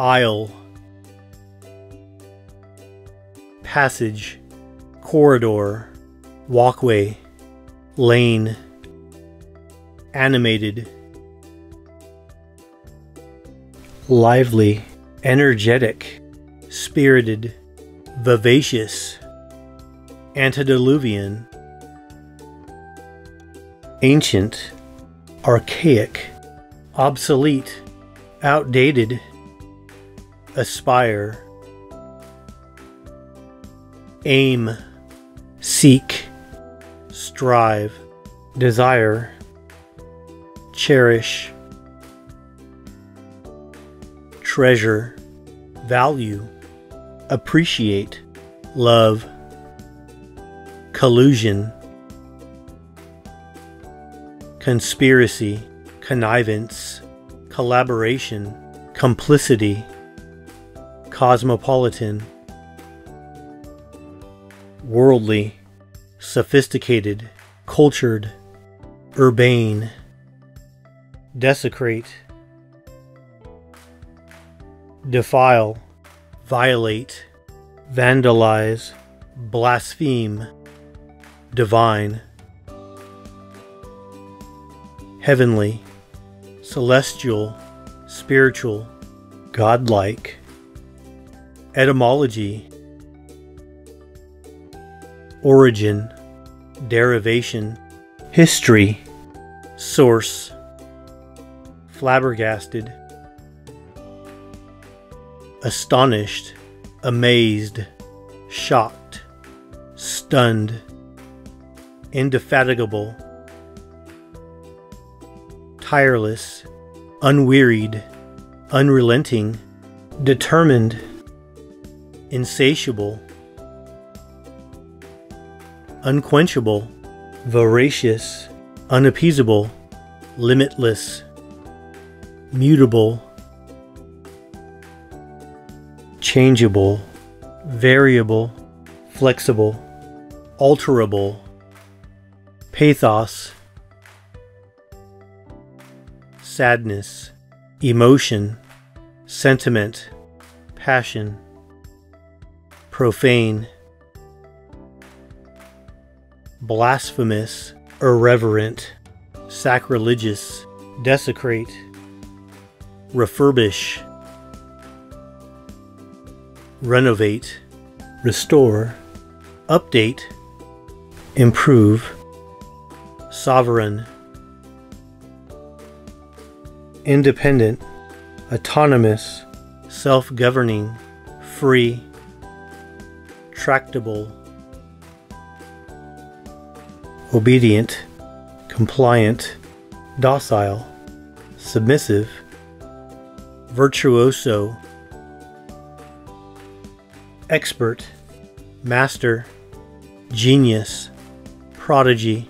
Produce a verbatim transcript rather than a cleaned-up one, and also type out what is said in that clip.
aisle, passage, corridor, walkway, lane, animated, lively, energetic, spirited, vivacious, antediluvian, ancient, archaic, obsolete, outdated, aspire, aim, seek, strive, desire, cherish, treasure, value, appreciate, love, collusion, conspiracy, connivance, collaboration, complicity, cosmopolitan, worldly, sophisticated, cultured, urbane, desecrate, defile, violate, vandalize, blaspheme, divine, heavenly, celestial, spiritual, godlike, etymology, origin, derivation, history, source, flabbergasted, astonished, amazed, shocked, stunned, indefatigable, tireless, unwearied, unrelenting, determined, insatiable, unquenchable, voracious, unappeasable, limitless, mutable, changeable, variable, flexible, alterable, pathos, sadness, emotion, sentiment, passion, profane, blasphemous, irreverent, sacrilegious, desecrate, refurbish, renovate, restore, update, improve, sovereign, independent, autonomous, self-governing, free, tractable, obedient, compliant, docile, submissive, virtuoso, expert, master, genius, prodigy,